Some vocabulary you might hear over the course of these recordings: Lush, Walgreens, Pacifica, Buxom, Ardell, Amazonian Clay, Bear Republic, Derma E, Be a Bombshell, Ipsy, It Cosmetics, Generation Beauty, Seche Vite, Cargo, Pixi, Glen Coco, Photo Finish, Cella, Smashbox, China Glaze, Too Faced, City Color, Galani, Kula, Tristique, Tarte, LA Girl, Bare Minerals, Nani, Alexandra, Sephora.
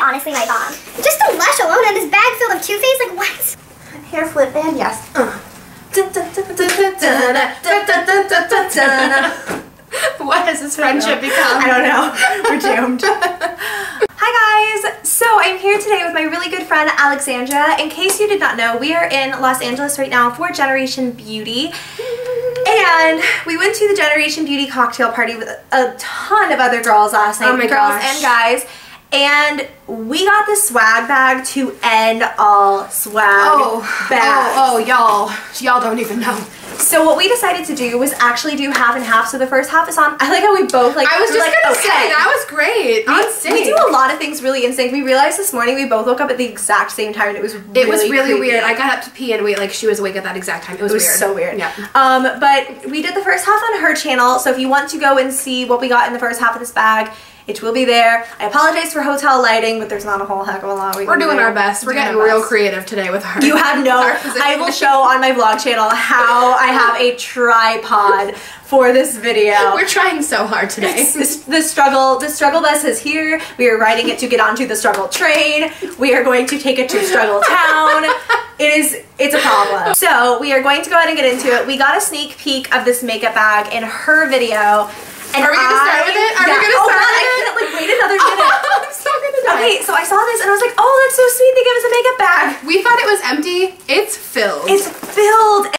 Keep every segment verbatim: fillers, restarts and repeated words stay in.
honestly might bomb. Just the Lush alone and this bag filled of Too Faced, like what? Hair flip and yes. Uh. What has this friendship become? I don't know. We're jammed. Hi guys! So I'm here today with my really good friend Alexandra. In case you did not know, we are in Los Angeles right now for Generation Beauty. And we went to the Generation Beauty cocktail party with a ton of other girls last night. Oh my gosh. Girls and guys. And we got the swag bag to end all swag oh, bags. Oh, oh, y'all. Y'all don't even know. So what we decided to do was actually do half and half. So the first half is on. I like how we both like. I was just like, gonna okay. say that was great. We, on sync. We do a lot of things really in sync. We realized this morning we both woke up at the exact same time. And it was really it was really creepy. Weird. I got up to pee and wait like she was awake at that exact time. It was, it was weird. So weird. Yeah. Um, but we did the first half on her channel. So if you want to go and see what we got in the first half of this bag. It will be there. I apologize for hotel lighting, but there's not a whole heck of a lot we We're doing do. our best. We're, We're getting real best. creative today with her. You have no... I will show on my vlog channel how I have a tripod for this video. We're trying so hard today. This, the struggle the struggle bus is here. We are riding it to get onto the struggle train. We are going to take it to struggle town. It is, it's a problem. So we are going to go ahead and get into it. We got a sneak peek of this makeup bag in her video. And are we going to start with it? Are yeah. we going to start oh, God, with it? I couldn't like, wait another minute. Oh, I'm so going to die. Okay, so I saw this and I was like, oh, that's so sweet. They gave us a makeup bag. We thought it was empty. It's filled. It's filled.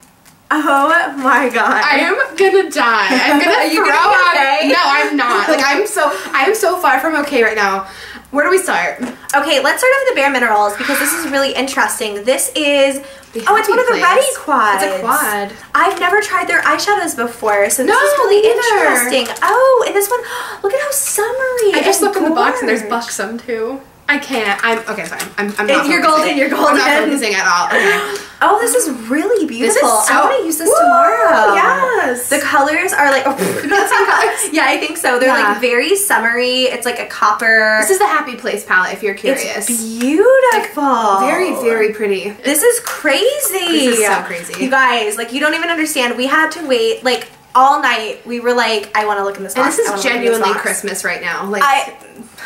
Oh my God. I am going to die. I'm going to throw up. Okay? No, I'm not. Like, I'm so, I am so far from okay right now. Where do we start? Okay, let's start off with the Bare Minerals because this is really interesting. This is... The oh, it's one of the ready quads. It's a quad. I've never tried their eyeshadows before, so this no, is really interesting. Oh, and this one, look at how summery. I just looked in the box and there's Buxom too. I can't. I'm okay. Fine. I'm. I'm not. If you're golden, you're golden. I'm not focusing at all. Okay. Oh, this is really beautiful. This is so, I want to use this woo, tomorrow. Yes. The colors are like. Oh, colors? Yeah, I think so. They're yeah. like very summery. It's like a copper. This is the Happy Place palette. If you're curious. It's beautiful. Like, very, very pretty. This is crazy. This is so crazy. You guys, like, you don't even understand. We had to wait like all night. We were like, I want to look in this box. And this is genuinely Christmas right now. Like. I,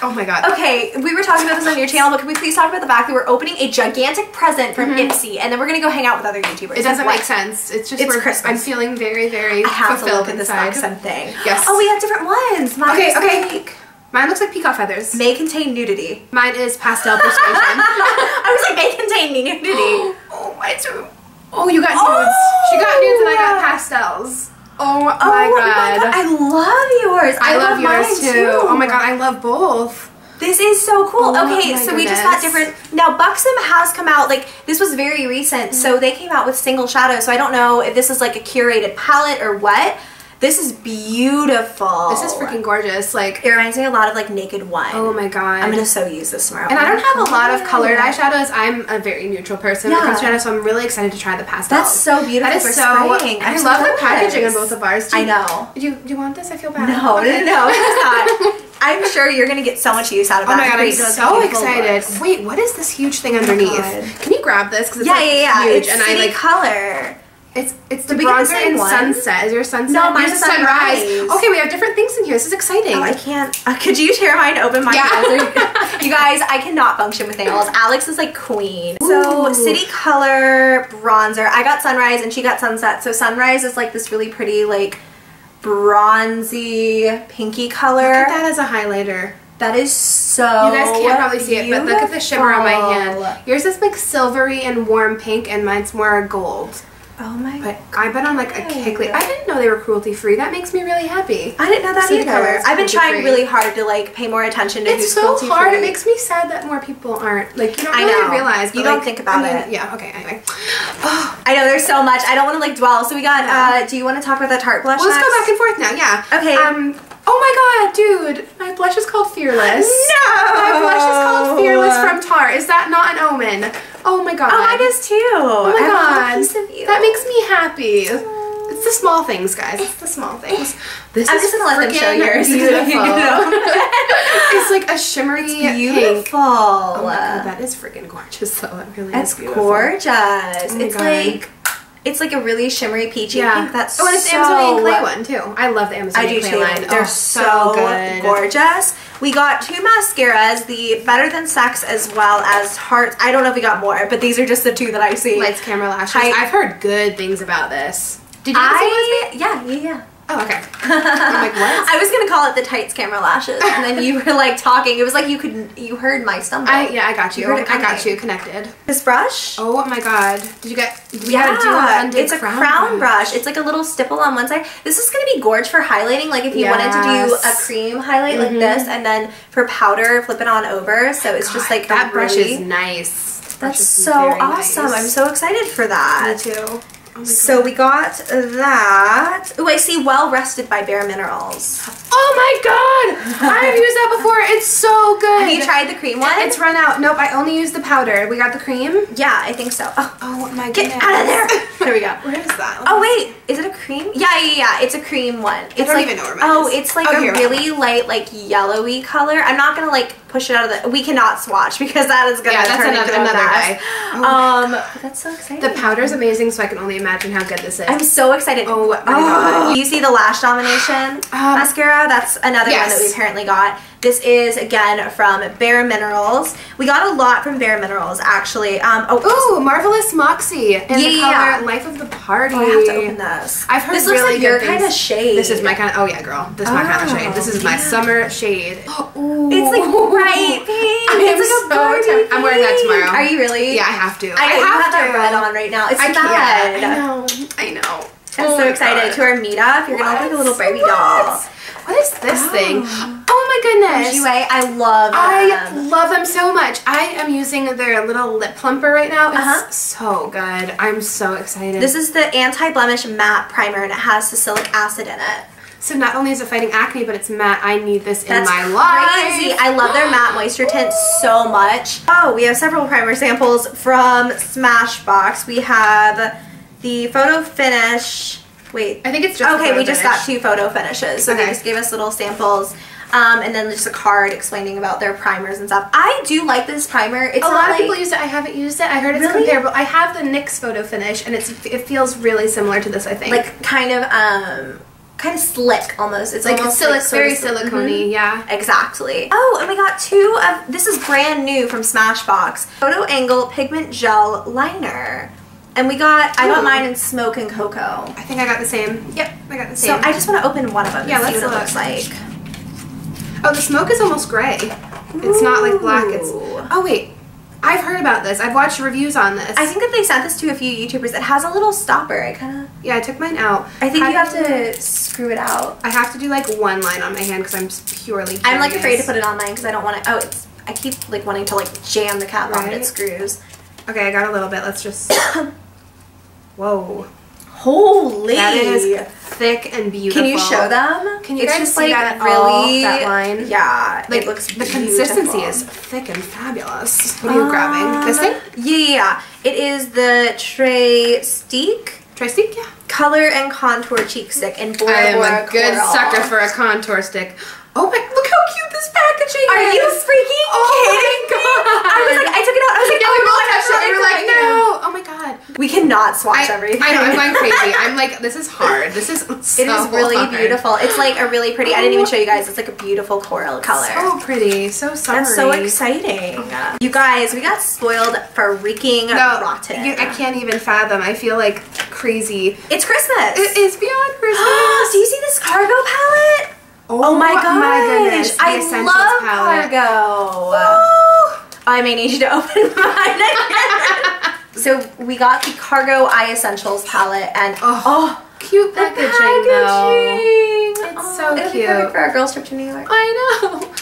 Oh my God. Okay, we were talking about this on your channel, but can we please talk about the fact that we're opening a gigantic present from mm-hmm. Ipsy, and then we're going to go hang out with other YouTubers. It doesn't like, make sense. It's just it's Christmas. I'm feeling very, very I have fulfilled to look at this box something. Yes. Oh, we have different ones. Mine okay, okay. Like, mine looks like peacock feathers. May contain nudity. Mine is pastel persuasion. I was like, may contain nudity. Oh, my too. Oh, you got oh, nudes. She got nudes and I got pastels. Oh my, oh my God. I love yours. I, I love, love yours too. too. Oh my God, I love both. This is so cool. Oh okay, so goodness. we just got different. Now Buxom has come out, like this was very recent, mm-hmm. so they came out with single shadows, so I don't know if this is like a curated palette or what. This is beautiful. This is freaking gorgeous. Like, it reminds me a lot of like Naked One. Oh my God. I'm gonna so use this tomorrow. And I don't have a lot of colored eyeshadows. I'm a very neutral person yeah. when it comes to eyeshadows, so I'm really excited to try the pastels. That's so beautiful. That is for so. Spring. I, I love, love the packaging on both of ours. Do you, I know. Do you, do you want this? I feel bad. No, okay. no, no, it's not. I'm sure you're gonna get so much use out of that. Oh my God, I'm so excited. Looks. Wait, what is this huge thing underneath? Oh Can you grab this? Because it's yeah, like, yeah, yeah. huge. It's and I like color. It's it's the bronzer and sunset. Is your sunset? No, mine's sunrise. sunrise. Okay, we have different things in here. This is exciting. Oh, I can't. Uh, could you tear mine open? Mine. Yeah. You guys, I cannot function with nails. Alex is like queen. Ooh. So City Color bronzer. I got sunrise and she got sunset. So sunrise is like this really pretty like bronzy pinky color. Look at that as a highlighter. That is so You guys can't probably see it, beautiful. But look at the shimmer on my hand. Yours is like silvery and warm pink, and mine's more gold. Oh my but God. I've been on like a kick lately. I didn't know they were cruelty free. That makes me really happy. I didn't know that either. Color. I've been trying free. really hard to like pay more attention to it's who's so cruelty hard. free. It makes me sad that more people aren't like you don't I really know. realize. You don't like, think about I mean, it. Yeah, okay, anyway. Oh, I know there's so much. I don't want to like dwell. So we got yeah. uh do you want to talk about the Tarte blush? Well, let's next? go back and forth now, yeah. Okay. Um Oh my God, dude. My blush is called Fearless. No! My blush is called Fearless from Tarte. Is that not an omen? Oh my God. Oh, mine is too. Oh my I God. Love a piece of you. That makes me happy. Aww. It's the small things, guys. It's the small things. This I'm is just gonna let them show yours. Beautiful. You know? It's like a shimmery it's beautiful. Pink. Oh my God, that is freaking gorgeous though. It really That's is beautiful. gorgeous. Oh it's God. like... It's like a really shimmery peachy yeah. pink. That's oh, and it's so the Amazonian Clay one too. I love the Amazonian Clay too. line. They're oh, so, so good. gorgeous. We got two mascaras, the Better Than Sex as well as Heart. I don't know if we got more, but these are just the two that I see. Lights, Camera, Lashes. I, I've heard good things about this. Did you I, see this? Yeah, yeah, yeah. Oh, okay. I'm like, what? I was gonna call it the Tights, Camera, Lashes, and then you were like talking. It was like you could, you heard my stumble. I, yeah, I got you. you I got you connected. This brush. Oh my God! Did you get? We yeah, gotta do a it's a crown, crown brush. brush. It's like a little stipple on one side. This is gonna be gorge for highlighting. Like if you yes. wanted to do a cream highlight mm-hmm. like this, and then for powder, flip it on over. So it's God, just like that brush really, is nice. That brush that's is so awesome. Nice. I'm so excited for that. Me too. Oh so we got that. Oh, I see Well Rested by Bare Minerals. Oh my God! I've used that before. It's so good. Have you tried the cream one? It's run out. Nope, I only used the powder. We got the cream? Yeah, I think so. Oh, oh my God. Get goodness. out of there! There we go. Where is that? Let's oh wait, is it a cream? Yeah, yeah, yeah. It's a cream one. It's I don't like, even know where mine Oh, is. it's like oh, a really right. light, like yellowy color. I'm not gonna like push it out of the we cannot swatch because that is gonna yeah, that's turn another, another guy. Oh um that's so exciting. The powder's amazing, so I can only imagine how good this is. I'm so excited. Oh my oh. God. You see the Lash Domination um, mascara? That's another yes. one that we apparently got. This is again from Bare Minerals. We got a lot from Bare Minerals actually. Um oh Ooh, Marvelous Moxie in yeah, the color yeah. Life of the Party. Oh, I have to open this. I've heard this really looks like good your things. kind of shade. This is my kind of oh yeah girl. This is oh, my kind of shade. This is yeah. my summer shade. Ooh. It's like Right, pink. I mean, it's like so a I'm wearing that tomorrow. Are you really? Yeah, I have to. I, I have, have to. that red on right now. It's I bad. Can't. I know. I know. I'm oh so excited God. to our meetup. You're what? gonna look like a little Barbie doll. What is this oh. thing? Oh my goodness! Anyway, I love them. I love them so much. I am using their little lip plumper right now. It's uh-huh. so good. I'm so excited. This is the anti-blemish matte primer, and it has salicylic acid in it. So not only is it fighting acne, but it's matte. I need this in That's my life. Crazy. I love their matte moisture tint so much. Oh, we have several primer samples from Smashbox. We have the Photo Finish. Wait. I think it's just Okay, we finish. just got two Photo Finishes. So okay. they just gave us little samples. Um, and then just a card explaining about their primers and stuff. I do like this primer. It's a lot like, of people use it. I haven't used it. I heard it's really? comparable. I have the NYX Photo Finish, and it's it feels really similar to this, I think. Like kind of... um. kind of slick almost. It's like almost silic, like very silicone-y, mm-hmm. yeah. Exactly. Oh, and we got two of, this is brand new from Smashbox, Photo Angle Pigment Gel Liner. And we got, Ooh. I got mine in Smoke and Cocoa. I think I got the same. Yep, I got the same. So I just want to open one of them yeah, and let's see what look. it looks like. Oh, the smoke is almost gray. Ooh. It's not like black, it's, oh wait. I've heard about this. I've watched reviews on this. I think that they sent this to a few YouTubers. It has a little stopper. I kind of... Yeah, I took mine out. I think How you have to screw it out. I have to do like one line on my hand because I'm purely curious. I'm like afraid to put it on mine because I don't want to... Oh, it's... I keep like wanting to like jam the cap right? on its screws. Okay, I got a little bit. Let's just... Whoa. Holy. That is thick and beautiful. Can you show them? Can you it's guys just see like that at really, all, that line? Yeah. Like, it looks The beautiful. consistency is thick and fabulous. What are you um, grabbing? This thing? Yeah. It is the Tristique. Tristique, yeah. Color and Contour Cheek Stick in Bora Bora Coral. I am a good sucker for a contour stick. Oh my, look how cute this packaging Are is. you freaking oh kidding my God. me? I was like, I took it out. I was like, yeah, oh we both touched it. We were like, no. Oh my God. We cannot swatch I, everything. I know, I'm going crazy. I'm like, this is hard. This is so It is really hard. beautiful. It's like a really pretty, I didn't even show you guys. It's like a beautiful coral color. So pretty. So summery. That's so exciting. Oh, yeah. You guys, we got spoiled for freaking no, rotten. You, I can't even fathom. I feel like crazy. It's Christmas. It is beyond Christmas. Do you see this Cargo palette? Oh, oh my gosh! My goodness. I love Cargo. Oh. I may need you to open mine. So we got the Cargo Eye Essentials palette, and oh, oh cute packaging, packaging. Though. It's oh, so it'll cute. Be perfect for our girls trip to New York. I know.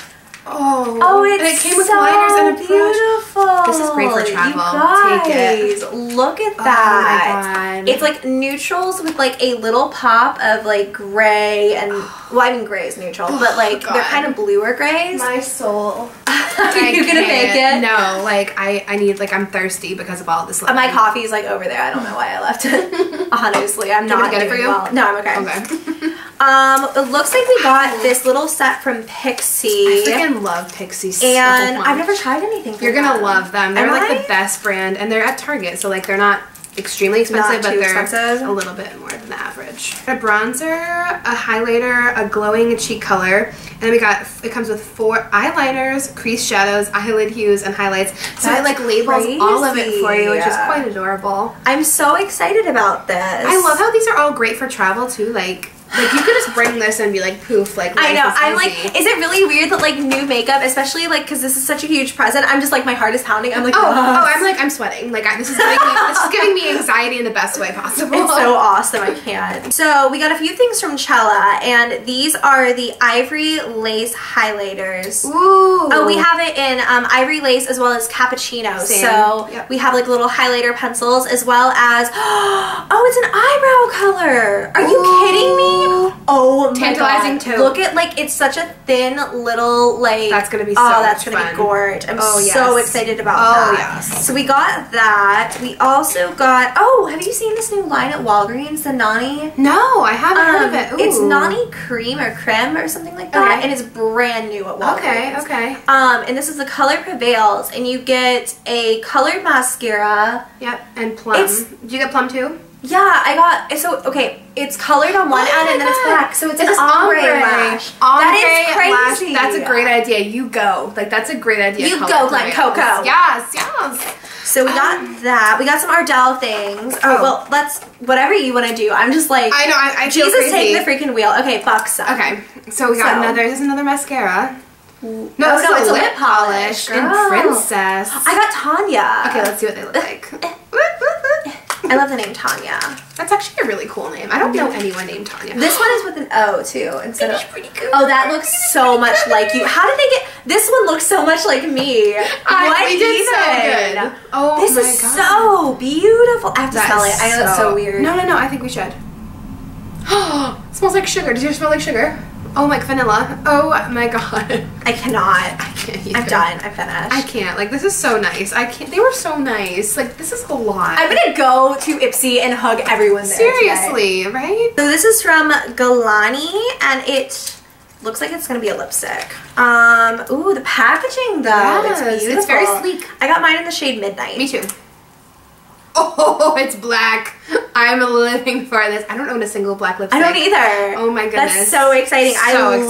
Oh, oh it's and it came with so liners and a brush. Beautiful. This is great for travel. You guys, Take it. Look at that. Oh my God. It's like neutrals with like a little pop of like gray and, well, I mean gray is neutral, oh but like God. they're kind of bluer grays. My soul. Are you gonna make it? No, like I, I need, like I'm thirsty because of all this. Liquid. My coffee is like over there. I don't know why I left it. Honestly, I'm Can not good for you. Well. No, I'm okay. Okay. Um, it looks like we got this little set from Pixi. I freaking love Pixi so And much. I've never tried anything from You're gonna them. love them. They're Am like I? the best brand, and they're at Target, so like they're not extremely expensive, but they're expensive. a little bit more than the average. A bronzer, a highlighter, a glowing cheek color, and then we got, it comes with four eyeliners, crease shadows, eyelid hues, and highlights. So That's it like labels crazy. all of it for you, which yeah. is quite adorable. I'm so excited about this. I love how these are all great for travel too, like Like, you could just bring this and be like, poof, like, I know. I'm like, is it really weird that, like, new makeup, especially, like, because this is such a huge present, I'm just, like, my heart is pounding. I'm like, oh, oh, I'm like, I'm sweating. Like, I, this, is giving me, this is giving me anxiety in the best way possible. It's so awesome. I can't. So, we got a few things from Cella, and these are the Ivory Lace Highlighters. Ooh. Oh, we have it in um, Ivory Lace as well as Cappuccino. Same. So, yep. we have, like, little highlighter pencils as well as, oh, it's an eyebrow color. Are Ooh. you kidding me? Oh, tantalizing too. Look at, like, it's such a thin little, like, that's gonna be so oh that's much gonna fun. be gorgeous. I'm oh, yes. so excited about oh, that. Yes. So we got that. We also got, oh, have you seen this new line at Walgreens, the Nani? No, I haven't um, heard of it. Ooh. It's Nani Cream or Creme or something like that, okay. and it's brand new at Walgreens. Okay, okay. Um, and this is the color Prevails, and you get a colored mascara. Yep, and plum. It's, did you get plum too? Yeah, I got, so, okay, it's colored on one oh end and then it's black, so it's an ombre, ombre lash. Ombre that is crazy. Lash. That's a great idea. You go. Like, that's a great idea. You go, Glen Coco. Yes, yes. So we um, got that. We got some Ardell things. Oh, oh. well, let's, whatever you want to do. I'm just like, I know, I, I feel Jesus, crazy. take the freaking wheel. Okay, Buxom. Okay, so we got so. another, there's another mascara. No, no, it's, no, it's a lip, lip polish. Girl. And Princess. I got Tanya. Okay, let's see what they look like. I love the name Tanya. That's actually a really cool name. I don't know anyone named Tanya. This one is with an O too, instead of. Pretty good. Oh, that looks so much like you. How did they get? This one looks so much like me. I, what we did so good. Oh my god. This is so beautiful. I have to sell it. I know it's so weird. No, no, no. I think we should. Oh, it smells like sugar. Does yours smell like sugar? Oh, like vanilla. Oh my god. I cannot. I can't either. I'm done. I'm finished. I can't. Like, this is so nice. I can't. They were so nice. Like, this is a lot. I'm gonna go to Ipsy and hug everyone there Seriously, today. right? So this is from Galani, and it looks like it's gonna be a lipstick. Um, ooh, the packaging though. Yes, it's beautiful. It's very sleek. I got mine in the shade Midnight. Me too. Oh, it's black. I'm living for this. I don't own a single black lipstick. I don't either. Oh my goodness. That's so exciting. So I love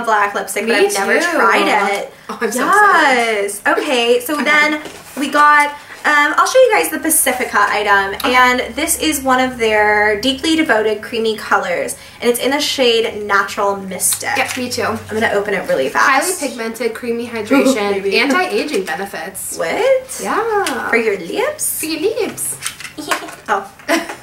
exciting. black lipstick, Me but I've too. never tried it. Oh, I'm yes. so excited. Okay, so then we got, um, I'll show you guys the Pacifica item. Okay. And this is one of their Deeply Devoted Creamy Colors. And it's in the shade Natural Mystic. Yep, me too. I'm going to open it really fast. Highly pigmented, creamy hydration, anti-aging benefits. What? Yeah. For your lips? For your lips. Oh,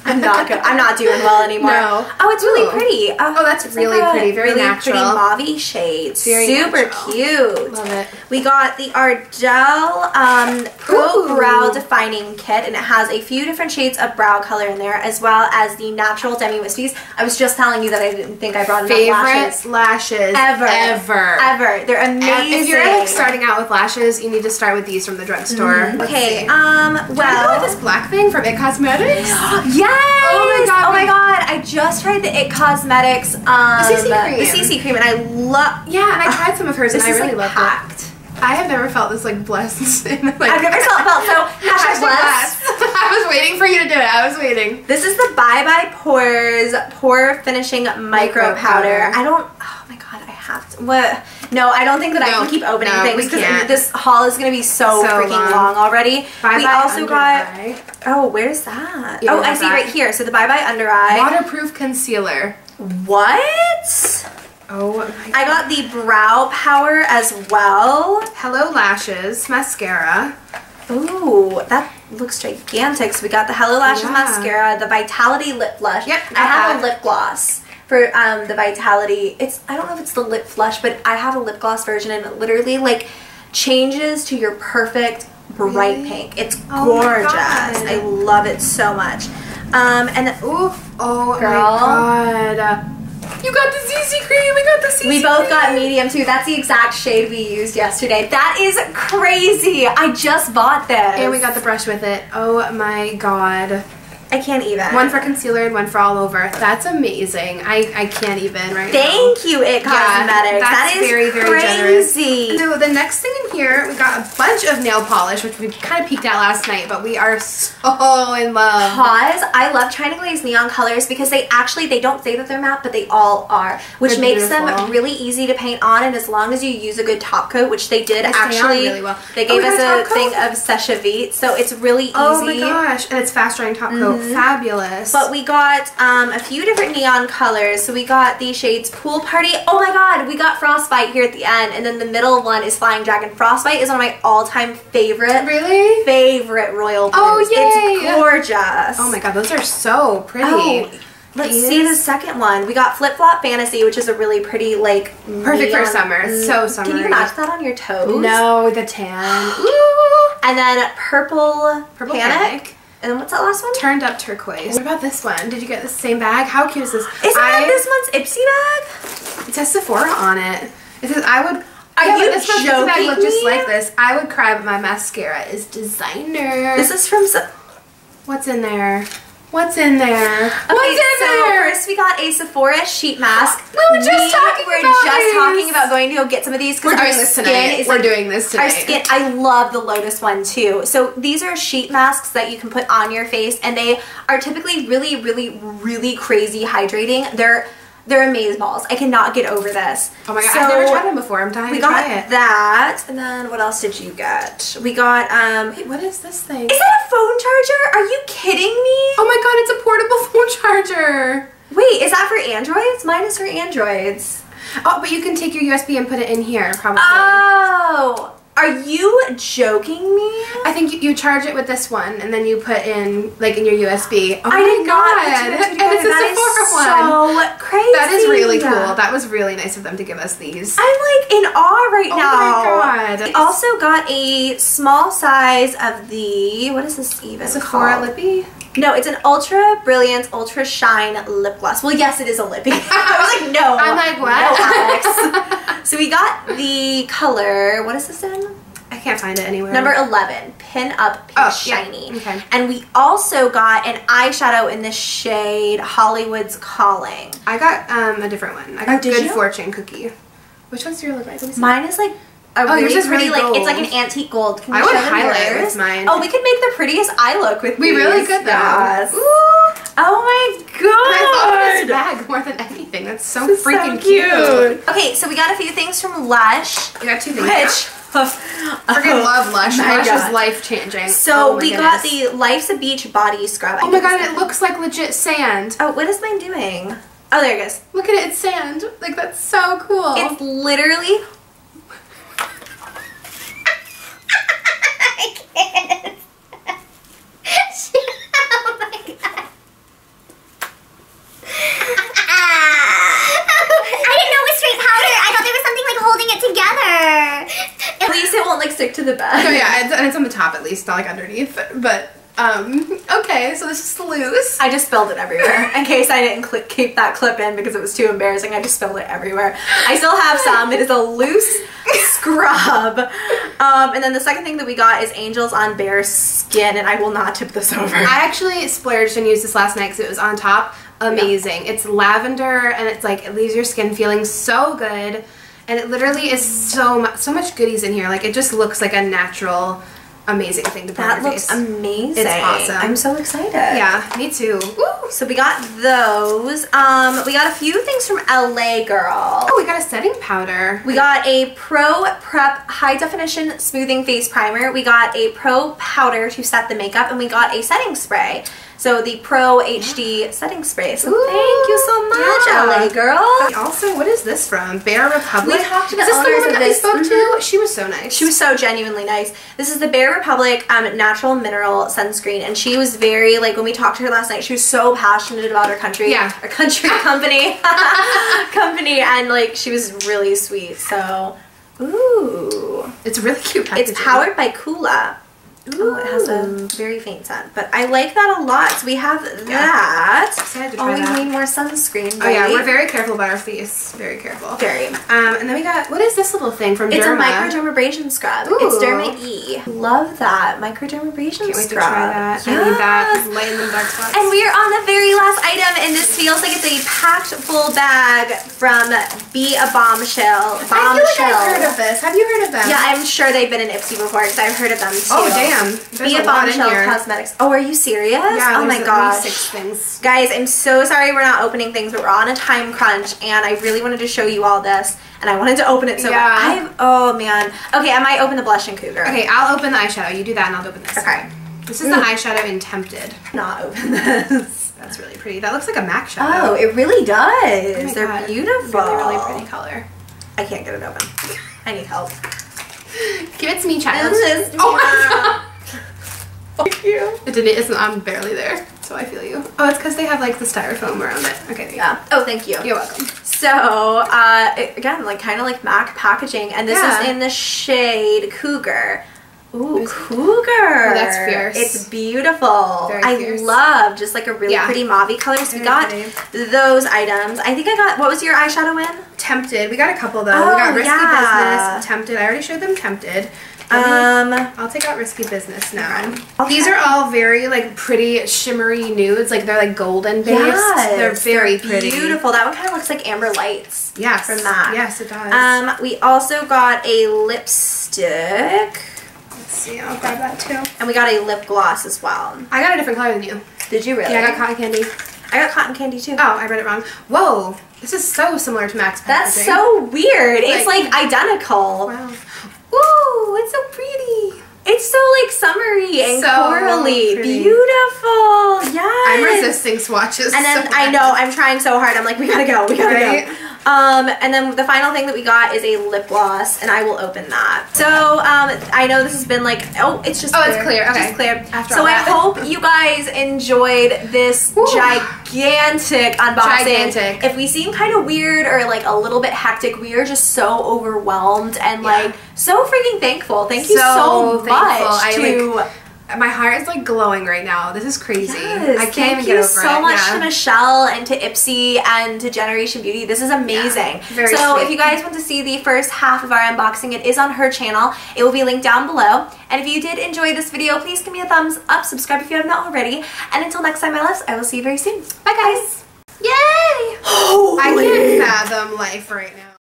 I'm not good. I'm not doing well anymore. No. Oh, it's really Ooh. pretty. Oh, oh that's really like pretty. Very really natural. Pretty mauve shades. Very Super natural. cute. Love it. We got the Ardell um, Pro Ooh. Brow Defining Kit, and it has a few different shades of brow color in there, as well as the natural demi wispies. I was just telling you that I didn't think I brought enough lashes. Favorite lashes ever, ever, ever. They're amazing. If you're like starting out with lashes, you need to start with these from the drugstore. Mm-hmm. Okay. See. Um. Well, Can I go with this black thing from It Cosmetics. Yes! Oh my god! Oh my god! I just tried the It Cosmetics um, the C C cream. The C C cream, and I love. Yeah, and I tried some of hers, and I really like, loved packed. it. I have never felt this like blessed. In, like, I've never felt felt so hashtag blessed. I was waiting for you to do it. I was waiting. This is the Bye Bye Pores Pore Finishing Micro Powder. I don't. Oh my god! I have to. What? No, I don't think that no, I can keep opening no, things because this haul is going to be so, so freaking long, long already. Bye we bye also under got... Eye. Oh, where's that? You oh, I see that. right here. So the Bye Bye Under Eye. Waterproof Concealer. What? Oh my God. I got the Brow Power as well. Hello Lashes Mascara. Ooh, that looks gigantic. So we got the Hello Lashes yeah. Mascara, the Vitality Lip Blush. Yep. I have that. a lip gloss. For um, the Vitality, it's I don't know if it's the lip flush, but I have a lip gloss version, and it literally like changes to your perfect bright really? pink. It's oh gorgeous. I love it so much. Um, and the, ooh, oh girl, my god. You got the C C cream. We got the C C cream. We both cream. got medium too. That's the exact shade we used yesterday. That is crazy. I just bought this. And we got the brush with it. Oh my god. I can't even. One for concealer and one for all over. That's amazing. I, I can't even right Thank now. you, It Cosmetics. Yeah, that is very, very crazy. Generous. So the next thing in here, we got a bunch of nail polish, which we kind of peeked at last night, but we are so in love. Pause. I love China Glaze neon colors because they actually, they don't say that they're matte, but they all are, which they're makes beautiful. them really easy to paint on, and as long as you use a good top coat, which they did they actually. Really well. They gave oh, us a thing coat? of Seche Vite, so it's really easy. Oh my gosh, and it's fast drying top coat. Mm-hmm. Fabulous. But we got um, a few different neon colors. So we got the shades Pool Party. Oh my god, we got Frostbite here at the end. And then the middle one is Flying Dragon. Frostbite is one of my all-time favorite. Really? Favorite royal blues. Oh, yay. It's gorgeous. Oh my god, those are so pretty. Oh. Let's These. see the second one. We got Flip Flop Fantasy, which is a really pretty, like, perfect neon. for summer. Mm. So summery. Can you match that on your toes? No, the tan. And then Purple, Purple Panic. Panic. And what's that last one? Turned Up Turquoise. What about this one? Did you get the same bag? How cute is this? Isn't that this one's Ipsy bag? It says Sephora on it. It says, I would... Are yeah, you this joking this bag looked just like this. I would cry, but my mascara is designer. This is from... Se what's in there? What's in there? Okay, What's in so there? First we got a Sephora sheet mask. We were just we talking were about just these. talking about going to go get some of these. We're doing this tonight. We're like, doing this tonight. Our skin, I love the Lotus one too. So these are sheet masks that you can put on your face, and they are typically really, really, really crazy hydrating. They're They're amazeballs. I cannot get over this. Oh my god, so I've never tried them before. I'm dying to try it. We got that, and then what else did you get? We got, um... Wait, what is this thing? Is that a phone charger? Are you kidding me? Oh my god, it's a portable phone charger. Wait, is that for Androids? Mine is for Androids. Oh, but you can take your U S B and put it in here, probably. Oh! Are you joking me? I think you, you charge it with this one, and then you put in, like, in your U S B. Oh I my did god! Not it's a that Sephora is one. So crazy. That is really cool. That was really nice of them to give us these. I'm like in awe right oh now. Oh my god! We also got a small size of the what is this even? Sephora called? Lippy. No, it's an Ultra Brilliance Ultra Shine Lip Gloss. Well, yes, it is a lippy. I was like, no. I'm like, what? No, Alex. So we got the color. What is this in? I can't find it anywhere. Number eleven, Pin Up Pink oh, Shiny. Yeah. Okay. And we also got an eyeshadow in the shade Hollywood's Calling. I got um, a different one. I got oh, Good you? Fortune Cookie. Which one's your look like? Mine is like... A oh, really yours is pretty, really like, it's like an antique gold. Can I would highlight with mine. Oh, we could make the prettiest eye look with we these. We really could, though. Yes. Oh my god! I love this bag more than anything. That's so this freaking so cute. cute. Okay, so we got a few things from Lush. We got two things. Which, I freaking love Lush. Lush god. is life changing. So oh we goodness. got the Life's a Beach Body Scrub. Oh my god, it looks like legit sand. Oh, what is mine doing? Oh, there it goes. Look at it, it's sand. Like, that's so cool. It's literally. Not like underneath, but um okay, so this is loose. I just spilled it everywhere in case I didn't clip, keep that clip in because it was too embarrassing. I just spilled it everywhere. I still have some. It is a loose scrub. Um and then the second thing that we got is Angels on Bare Skin, and I will not tip this over. I actually splurged and used this last night because it was on top. Amazing. Yeah. It's lavender, and it's like it leaves your skin feeling so good, and it literally is so much so much goodies in here. Like, it just looks like a natural amazing thing to put on your face. That looks amazing. It's awesome. I'm so excited. Yeah, me too. Woo. So we got those. Um, we got a few things from L A Girl. Oh, we got a setting powder. We got a Pro Prep High Definition Smoothing Face Primer. We got a Pro Powder to set the makeup, and we got a setting spray. So the Pro H D yeah. setting spray. So Ooh, thank you so much, yeah. L A Girl. Also, what is this from? Bear Republic? We talked to the owners of this. Is this the one that we spoke mm-hmm. to? She was so nice. She was so genuinely nice. This is the Bear Republic um, Natural Mineral Sunscreen, and she was very, like, when we talked to her last night, she was so passionate about her country. Yeah. Her country company. company, and, like, she was really sweet, so. Ooh. It's really cute packaging. It's powered by Kula. Ooh. Oh, it has a very faint scent, but I like that a lot. So we have yeah. that. Excited to try oh, that. We need more sunscreen. Right? Oh yeah, we're very careful about our face. Very careful. Very. Um, and then we got, what is this little thing from Derma? It's a microdermabrasion scrub. Ooh. It's Derma E. Love that microdermabrasion Can't wait scrub. To try that. Yeah. I need that. Lighten them dark spots. And we are on the very last item, and this feels like it's a packed full bag from Be a Bombshell. Bombshell. I feel like I've heard of this. Have you heard of them? Yeah, I'm sure they've been in Ipsy before because I've heard of them too. Oh damn. Be a Bombshell Cosmetics. Oh, are you serious? Yeah, oh my gosh. Six things. Guys, I'm so sorry we're not opening things, but we're on a time crunch, and I really wanted to show you all this, and I wanted to open it so yeah. I've, oh man. Okay, I might open the blush and cougar. Okay, I'll open the eyeshadow. You do that, and I'll open this. Okay. This is mm. the eyeshadow in Tempted. Not open this. That's really pretty. That looks like a MAC shadow. Oh, it really does. Oh my They're God. Beautiful. Really, really pretty color. I can't get it open. I need help. Give it to me, child. This is oh my God. Thank you. It didn't, it's, I'm barely there, so I feel you. Oh, it's because they have like the styrofoam around it. Okay, yeah. Go. Oh, thank you. You're welcome. So, uh, it, again, like kind of like MAC packaging, and this yeah. is in the shade Cougar. Ooh, Cougar. Oh, that's fierce. It's beautiful. Very I fierce. Love just like a really yeah. pretty mauve color. So we got those items. I think I got, what was your eyeshadow in? Tempted. We got a couple though. Oh, we got Risky yeah. Business, Tempted. I already showed them Tempted. Um, I'll take out Risky Business now. Okay. These are all very like pretty shimmery nudes. Like they're like golden based. Yes, they're very they're pretty. Beautiful. That one kind of looks like Amber Lights. Yes. From that. Yes, it does. Um, we also got a lipstick. Let's see. I'll grab that too. And we got a lip gloss as well. I got a different color than you. Did you really? Yeah, I got cotton candy. I got cotton candy too. Oh, I read it wrong. Whoa. This is so similar to MAC's packaging. That's so weird. Like, it's like identical. Wow. Whoa, it's so pretty. It's so like summery and so corally. Pretty. Beautiful. Yes. I'm resisting swatches. And then so I know I'm trying so hard. I'm like, we gotta go. We gotta right? go. Um, and then the final thing that we got is a lip gloss, and I will open that. So um, I know this has been like, oh, it's just oh, clear. it's clear. Okay. Just clear. After so all I that. hope you guys enjoyed this Ooh. gigantic unboxing. Gigantic. If we seem kind of weird or like a little bit hectic, we are just so overwhelmed and yeah. like so freaking thankful. Thank you so, so much. I, to like, my heart is like glowing right now. This is crazy. Yes, I can't even get over it. Thank you so much yeah. to Michelle and to Ipsy and to Generation Beauty. This is amazing. Yeah, very so sweet. If you guys want to see the first half of our unboxing, it is on her channel. It will be linked down below. And if you did enjoy this video, please give me a thumbs up, subscribe if you have not already. And until next time, my loves, I will see you very soon. Bye guys. Bye. Yay! Holy. I can't fathom life right now.